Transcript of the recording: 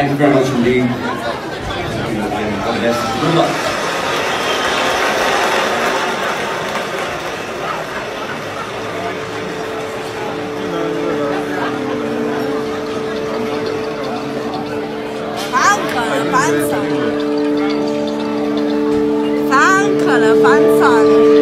Thank you very much indeed. God bless. Good luck. Fun color, fun song.